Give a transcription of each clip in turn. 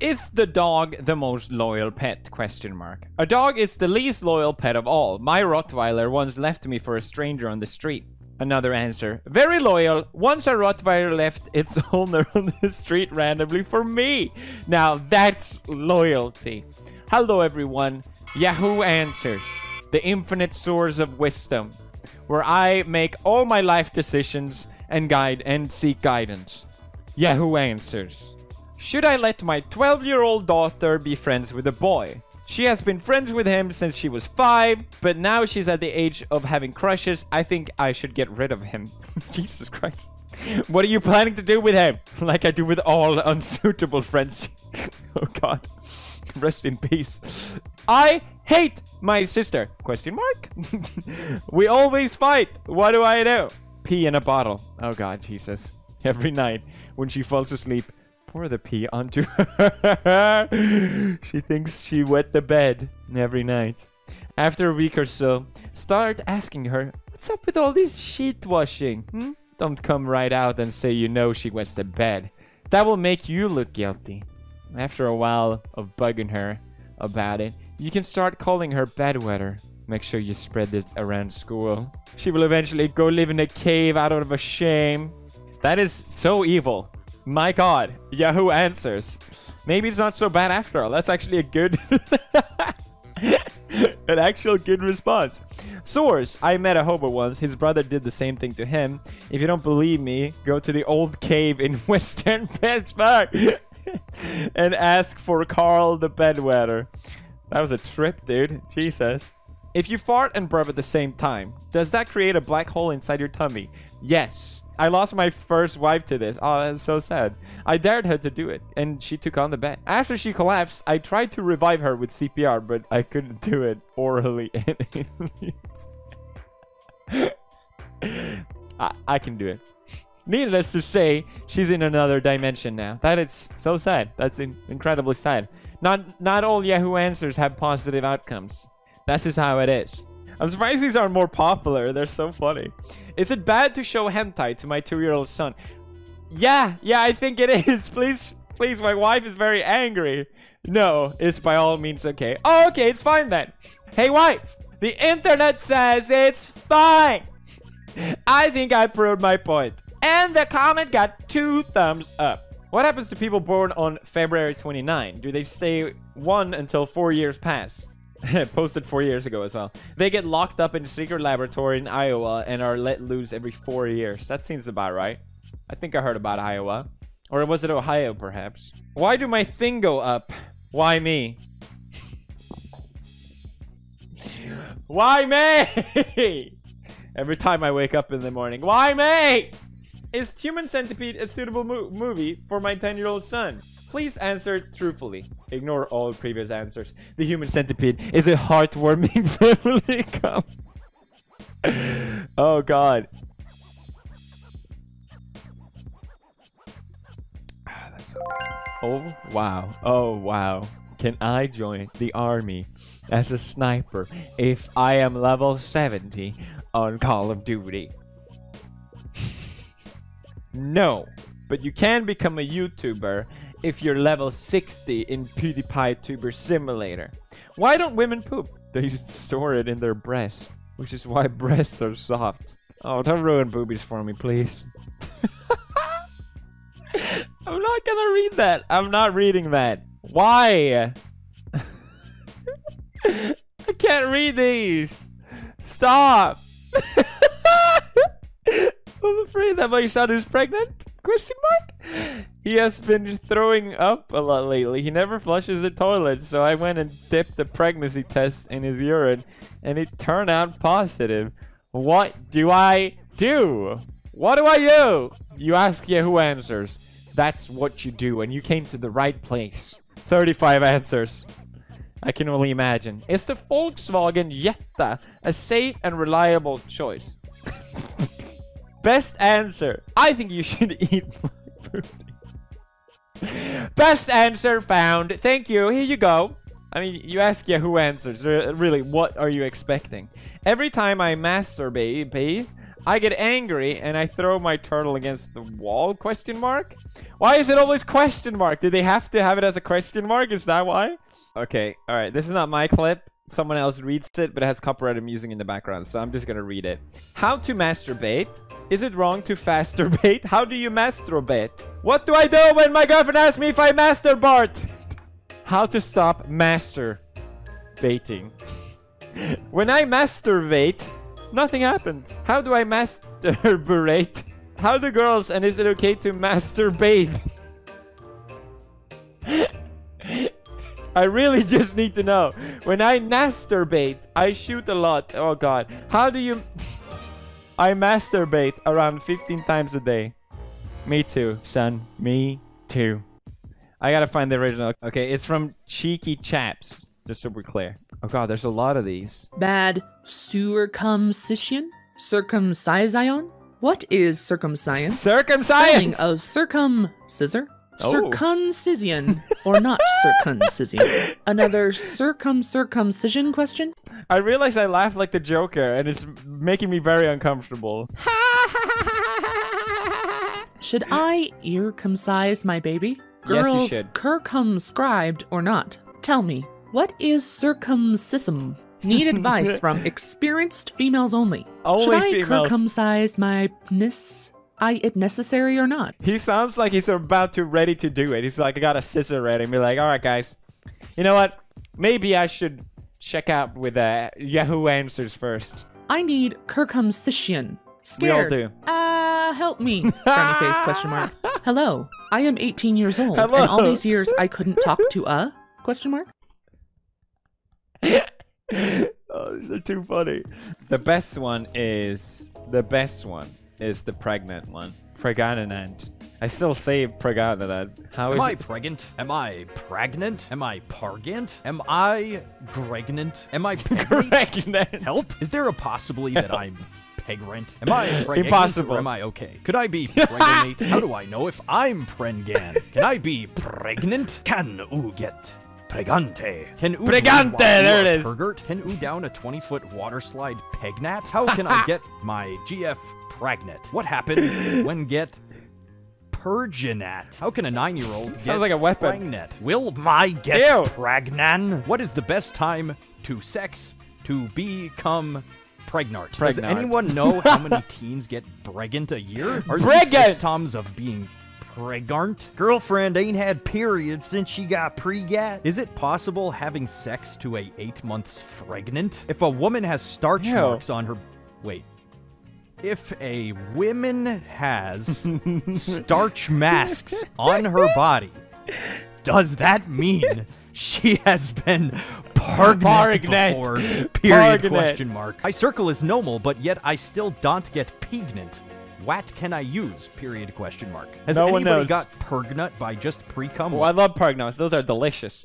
Is the dog the most loyal pet? Question mark. A dog is the least loyal pet of all. My Rottweiler once left me for a stranger on the street. Another answer. Very loyal. Once a Rottweiler left its owner on the street randomly for me. Now that's loyalty. Hello everyone. Yahoo Answers. The infinite source of wisdom. Where I make all my life decisions and guide and seek guidance. Yahoo Answers. Should I let my 12-year-old daughter be friends with a boy? She has been friends with him since she was 5, but now she's at the age of having crushes. I think I should get rid of him. Jesus Christ. What are you planning to do with him? Like I do with all unsuitable friends. Oh God. Rest in peace. I hate my sister. Question mark? We always fight. What do I do? Pee in a bottle. Oh God, Jesus. Every night when she falls asleep. Pour the pee onto her. She thinks she wet the bed every night. After a week or so, start asking her, what's up with all this sheet washing? Hmm? Don't come right out and say you know she wets the bed. That will make you look guilty. After a while of bugging her about it, you can start calling her bedwetter. Make sure you spread this around school. She will eventually go live in a cave out of shame. That is so evil. My God, Yahoo Answers. Maybe it's not so bad after all. That's actually a good, an actual good response. Source, I met a hobo once. His brother did the same thing to him. If you don't believe me, go to the old cave in Western Pittsburgh and ask for Carl the bedwetter. That was a trip, dude. Jesus. If you fart and burp at the same time, does that create a black hole inside your tummy? Yes. I lost my first wife to this. Oh, that's so sad. I dared her to do it, and she took on the bet. After she collapsed, I tried to revive her with CPR, but I couldn't do it orally. I can do it. Needless to say, she's in another dimension now. That is so sad. That's incredibly sad. Not all Yahoo Answers have positive outcomes. That's just how it is. I'm surprised these are more popular. They're so funny. Is it bad to show hentai to my 2-year-old son? Yeah, I think it is. Please, my wife is very angry. No, it's by all means okay. Oh, okay, it's fine then. Hey, wife, the internet says it's fine. I think I proved my point. And the comment got 2 thumbs up. What happens to people born on February 29? Do they stay 1 until 4 years pass? Posted 4 years ago as well. They get locked up in a secret laboratory in Iowa and are let loose every 4 years. That seems about right. I think I heard about Iowa. Or was it Ohio, perhaps? Why do my thing go up? Why me? Why me? Every time I wake up in the morning. Why me? Is Human Centipede a suitable movie for my 10-year-old son? Please answer truthfully. Ignore all previous answers. The Human Centipede is a heartwarming family comedy. Oh God. Oh wow. Oh wow. Can I join the army as a sniper if I am level 70 on Call of Duty? No. But you can become a YouTuber if you're level 60 in PewDiePie Tuber Simulator. Why don't women poop? They store it in their breast, which is why breasts are soft. Oh, don't ruin boobies for me, please. I'm not gonna read that. I'm not reading that. Why? I can't read these. Stop. I'm afraid that my son is pregnant? Question mark? He has been throwing up a lot lately. He never flushes the toilet, so I went and dipped the pregnancy test in his urine, and it turned out positive. What do I do? What do I do? You ask Yahoo Answers. That's what you do, and you came to the right place. 35 answers. I can only imagine. Is the Volkswagen Jetta a safe and reliable choice? Best answer. I think you should eat my food. Best answer found. Thank you. Here you go. I mean, you ask Yahoo Answers. Really, what are you expecting? Every time I masturbate, I get angry and I throw my turtle against the wall, question mark? Why is it always question mark? Do they have to have it as a question mark? Is that why? Okay, alright, this is not my clip. Someone else reads it, but it has copyrighted music in the background, so I'm just gonna read it. How to masturbate? Is it wrong to fasturbate? How do you masturbate? What do I do when my girlfriend asks me if I masturbate? How to stop masturbating. When I masturbate, nothing happens. How do I masturbate? How do girls, and is it okay to masturbate? I really just need to know. When I masturbate, I shoot a lot. Oh god. How do you... I masturbate around 15 times a day. Me too, son. Me too. I gotta find the original. Okay, it's from Cheeky Chaps. Just so we're clear. Oh god, there's a lot of these. Bad circumcision? Circumcision? What is circumcision? Circumcision! Spelling of circum-scissor? Oh. Circumcision or not circumcision? Another circumcision question? I realize I laugh like the Joker and it's making me very uncomfortable. Should I earcumcise my baby? Girls, yes, you should. Circumscribed or not? Tell me, what is circumcision? Need advice from experienced females only. Should I circumcise my penis? Is it necessary or not? He sounds like he's about to ready to do it. He's like, I got a scissor ready. And be like, all right, guys, you know what? Maybe I should check out with Yahoo Answers first. I need circumcision. Scared. We all do. Help me. Frowny face question mark. Hello, I am 18 years old. Hello. And all these years I couldn't talk to a question mark. Oh, these are too funny. The best one is the pregnant one. Pregnant. I still say pregnant. How is it? Am I pregnant? Am I pregnant? Am I pargant? Am I pregnant? Am I pregnant? Help? Is there a possibility that I'm pregnant? Am I pregnant? Impossible. Or am I okay? Could I be pregnant? How do I know if I'm pregnant? Can I be pregnant? Can you get pregante? Can you pregante, there it is. Pergert? Can you down a 20-foot water slide pegnat? How can I get my GF pregnant? What happened when get perginat? How can a 9-year-old get sounds like a weapon. Pregnant? Will my get ew. Pregnan? What is the best time to sex to become pregnant? Does anyone know how many teens get pregnant a year? Are there systems of being pregnant? Girlfriend ain't had periods since she got pregat. Is it possible having sex to a 8 months pregnant? If a woman has starch ew. Marks on her... Wait. If a woman has starch masks on her body, does that mean she has been pargnet before? Period, pargnet. Question mark. I circle is normal, but yet I still don't get pregnant. What can I use? Period, question mark. Has no anybody one knows. Got pergnut by just pre-cum? Oh, I love pergnuts. Those are delicious.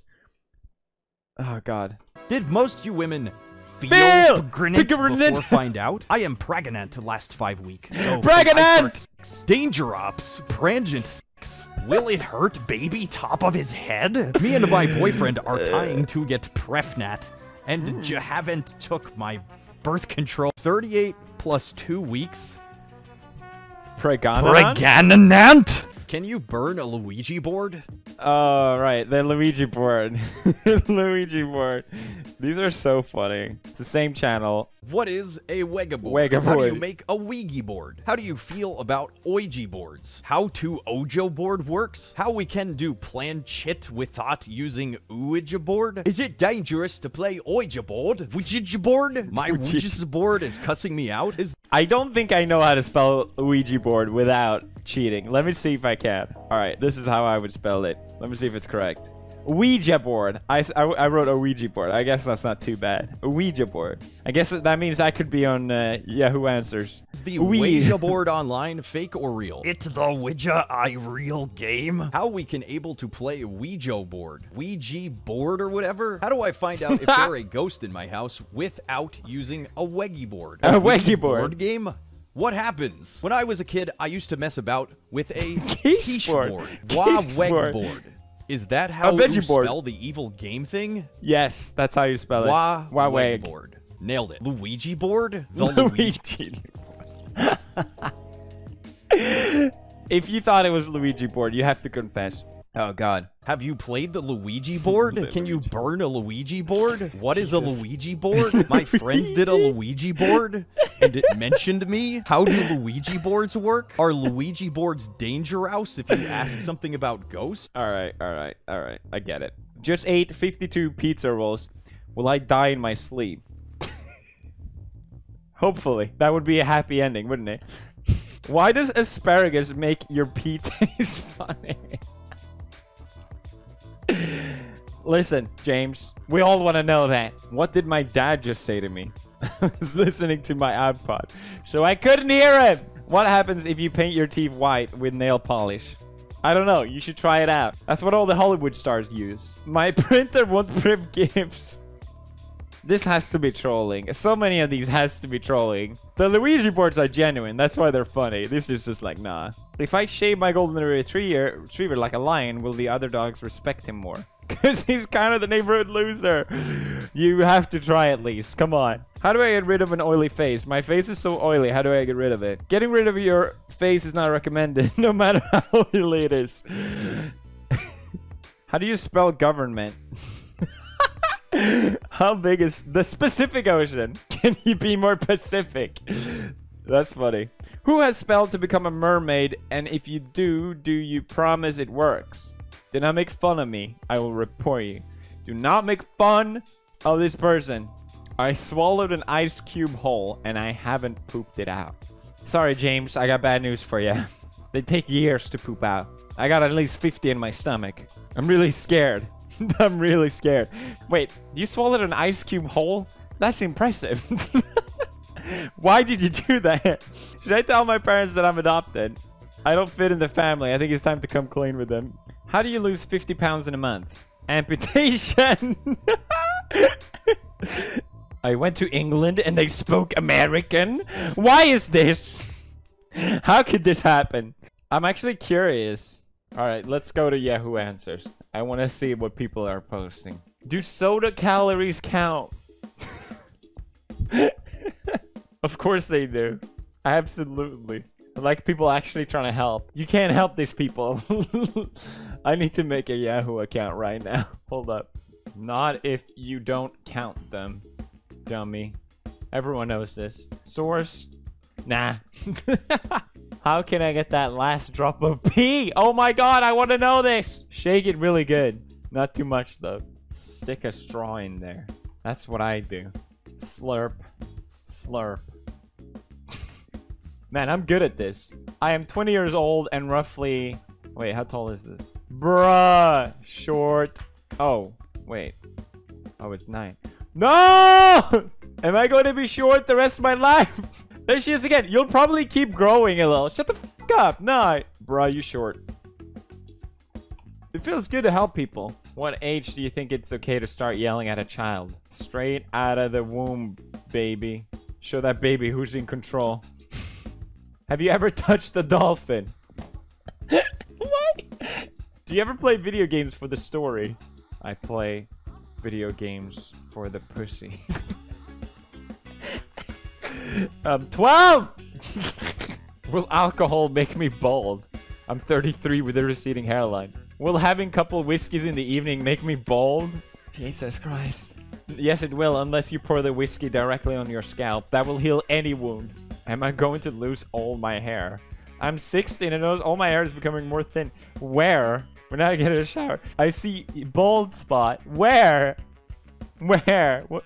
Oh, God. Did most you women... feel pregnant before find out? I am pregnant to last 5 weeks. So pregnant! Danger ops. Pregnant. Will it hurt baby top of his head? Me and my boyfriend are trying to get prefnat, and you haven't took my birth control. 38 plus 2 weeks. Pregnant? Can you burn a Luigi board? Oh, right. The Luigi board. Luigi board. These are so funny. It's the same channel. What is a Wega board? Wega board. How do you make a Ouija board? How do you feel about Ouija boards? How to Ojo board works? How we can do planchette without using Ouija board? Is it dangerous to play Ouija board? Ouija board? My Ouija board is cussing me out. I don't think I know how to spell Ouija board without cheating. Let me see if I can. All right, this is how I would spell it. Let me see if it's correct. Ouija board. I wrote a Ouija board. I guess that's not too bad. A Ouija board. I guess that means I could be on Yahoo Answers. Is the Ouija board online fake or real? It's the Ouija I real game. How we can able to play Ouija board or whatever? How do I find out if there a ghost in my house without using a Ouija board? A Ouija board game? What happens? When I was a kid, I used to mess about with a quiche board. Waweg board. Is that how you spell the evil game thing? Yes, that's how you spell it. Waweg board. Nailed it. Luigi board? The Luigi. If you thought it was Luigi board, you have to confess. Oh, God. Have you played the Luigi board? Can you burn a Luigi board? What is a Luigi board? My friends did a Luigi board, and it mentioned me. How do Luigi boards work? Are Luigi boards dangerous if you ask something about ghosts? All right, all right, all right. I get it. Just ate 52 pizza rolls. Will I die in my sleep? Hopefully. That would be a happy ending, wouldn't it? Why does asparagus make your pee taste funny? Listen, James, we all want to know that. What did my dad just say to me? I was listening to my iPod, so I couldn't hear him. What happens if you paint your teeth white with nail polish? I don't know. You should try it out. That's what all the Hollywood stars use. My printer won't print GIFs. This has to be trolling. So many of these has to be trolling. The Luigi boards are genuine. That's why they're funny. This is just like, nah. If I shave my golden retriever like a lion, will the other dogs respect him more? Because he's kind of the neighborhood loser. You have to try at least. Come on. How do I get rid of an oily face? My face is so oily. How do I get rid of it? Getting rid of your face is not recommended, no matter how oily it is. How do you spell government? How big is the Pacific Ocean? Can you be more Pacific? That's funny. Who has spelled to become a mermaid? And if you do, do you promise it works? Do not make fun of me. I will report you. Do not make fun of this person. I swallowed an ice cube whole and I haven't pooped it out. Sorry, James. I got bad news for you. They take years to poop out. I got at least 50 in my stomach. I'm really scared. I'm really scared. Wait, you swallowed an ice cube whole? That's impressive. Why did you do that? Should I tell my parents that I'm adopted? I don't fit in the family. I think it's time to come clean with them. How do you lose 50 pounds in a month? Amputation. I went to England and they spoke American. Why is this? How could this happen? I'm actually curious. All right, let's go to Yahoo Answers. I want to see what people are posting. Do soda calories count? Of course they do. Absolutely. Like people actually trying to help. You can't help these people. I need to make a Yahoo account right now. Hold up. Not if you don't count them, dummy. Everyone knows this. Source? Nah. How can I get that last drop of pee? Oh my God, I want to know this. Shake it really good. Not too much though. Stick a straw in there. That's what I do. Slurp. Slurp. Man, I'm good at this. I am 20 years old and roughly... Wait, how tall is this? Bruh. Short. Oh, wait. Oh, it's 9. No! Am I going to be short the rest of my life? There she is again. You'll probably keep growing a little. Shut the fuck up. No. Bruh, you short. It feels good to help people. What age do you think it's okay to start yelling at a child? Straight out of the womb, baby. Show that baby who's in control. Have you ever touched a dolphin? What? Do you ever play video games for the story? I play video games for the pussy. I'm 12! Will alcohol make me bald? I'm 33 with a receding hairline. Will having a couple whiskeys in the evening make me bald? Jesus Christ. Yes, it will, unless you pour the whiskey directly on your scalp. That will heal any wound. Am I going to lose all my hair? I'm 16 and all my hair is becoming more thin. Where? When I get a shower. I see bald spot. Where? Where? What?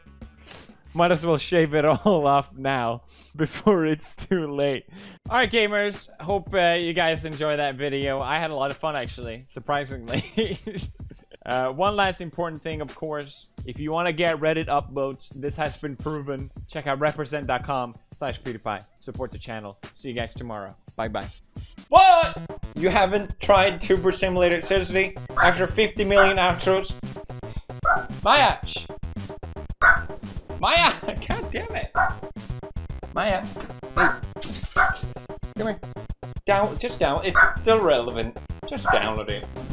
Might as well shave it all off now before it's too late. All right, gamers. Hope you guys enjoy that video. I had a lot of fun, actually, surprisingly. One last important thing, of course. If you want to get Reddit uploads, this has been proven. Check out represent.com/PewDiePie. Support the channel. See you guys tomorrow. Bye-bye. What? You haven't tried Tuber Simulator? Seriously? After 50 million outros? Maya! Shh. Maya! God damn it! Maya! Come here. Down, just down. It's still relevant. Just download it.